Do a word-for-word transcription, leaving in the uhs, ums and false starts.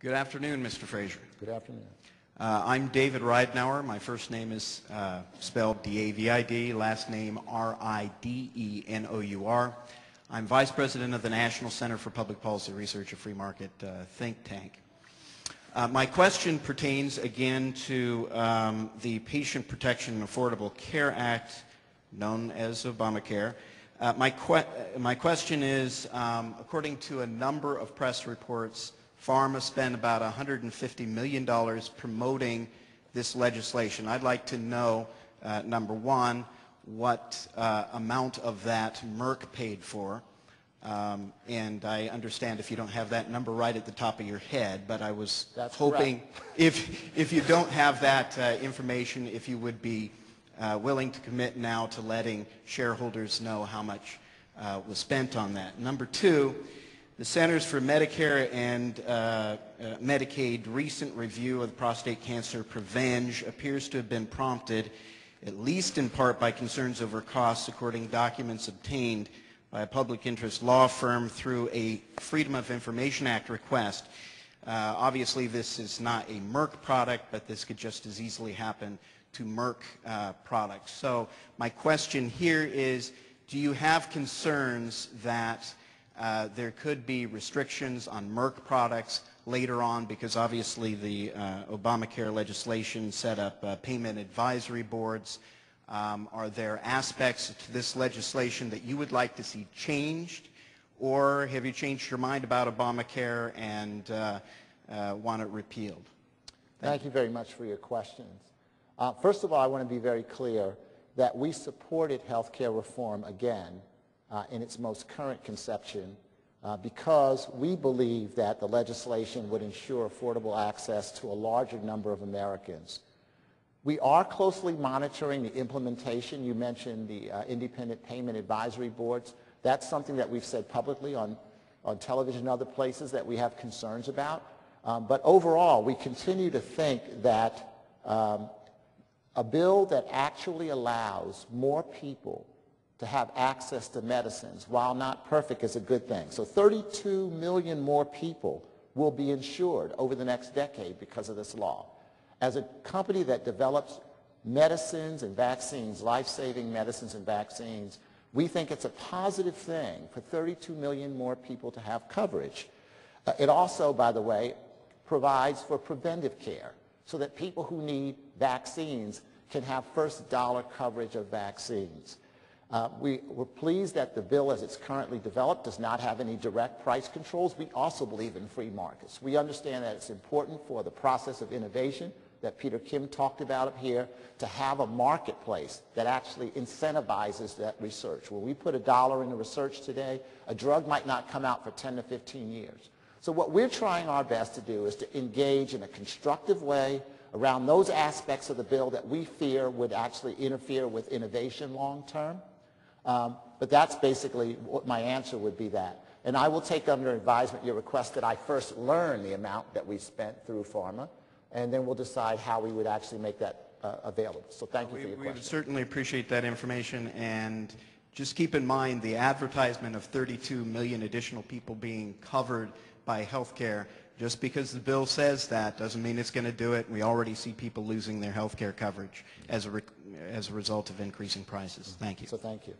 Good afternoon, Mister Frazier. Good afternoon. Uh, I'm David Ridenour. My first name is uh, spelled D A V I D, last name R I D E N O U R. I'm Vice President of the National Center for Public Policy Research, a free market uh, think tank. Uh, my question pertains again to um, the Patient Protection and Affordable Care Act, known as Obamacare. Uh, my, que my question is, um, according to a number of press reports, pharma spent about one hundred fifty million dollars promoting this legislation. I'd like to know, uh, number one, what uh, amount of that Merck paid for. Um, and I understand if you don't have that number right at the top of your head, but I was That's hoping correct. if if you don't have that uh, information, if you would be uh, willing to commit now to letting shareholders know how much uh, was spent on that. Number two, the Centers for Medicare and uh, uh, Medicaid recent review of the prostate cancer Provenge appears to have been prompted, at least in part, by concerns over costs, according to documents obtained by a public interest law firm through a Freedom of Information Act request. Uh, obviously, this is not a Merck product, but this could just as easily happen to Merck uh, products. So my question here is, do you have concerns that uh, there could be restrictions on Merck products later on, because obviously the uh, Obamacare legislation set up uh, payment advisory boards? Um, are there aspects to this legislation that you would like to see changed, or have you changed your mind about Obamacare and uh, uh, want it repealed? Thank, Thank you very much for your questions. Uh, first of all, I want to be very clear that we supported health care reform again uh, in its most current conception uh, because we believe that the legislation would ensure affordable access to a larger number of Americans. We are closely monitoring the implementation. You mentioned the uh, independent payment advisory boards. That's something that we've said publicly on, on television and other places that we have concerns about. Um, but overall, we continue to think that um, a bill that actually allows more people to have access to medicines, while not perfect, is a good thing. So thirty-two million more people will be insured over the next decade because of this law. As a company that develops medicines and vaccines, life-saving medicines and vaccines, we think it's a positive thing for thirty-two million more people to have coverage. Uh, it also, by the way, provides for preventive care so that people who need vaccines can have first dollar coverage of vaccines. Uh, we were pleased that the bill as it's currently developed does not have any direct price controls. We also believe in free markets. We understand that it's important for the process of innovation that Peter Kim talked about up here, to have a marketplace that actually incentivizes that research. When we put a dollar into research today, a drug might not come out for ten to fifteen years. So what we're trying our best to do is to engage in a constructive way around those aspects of the bill that we fear would actually interfere with innovation long term. Um, but that's basically what my answer would be that. And I will take under advisement your request that I first learn the amount that we spent through pharma, and then we'll decide how we would actually make that uh, available. So thank you we, for your we question. We would certainly appreciate that information, and just keep in mind the advertisement of thirty-two million additional people being covered by health care. Just because the bill says that doesn't mean it's going to do it. We already see people losing their health care coverage as a, re as a result of increasing prices. Thank you. So thank you.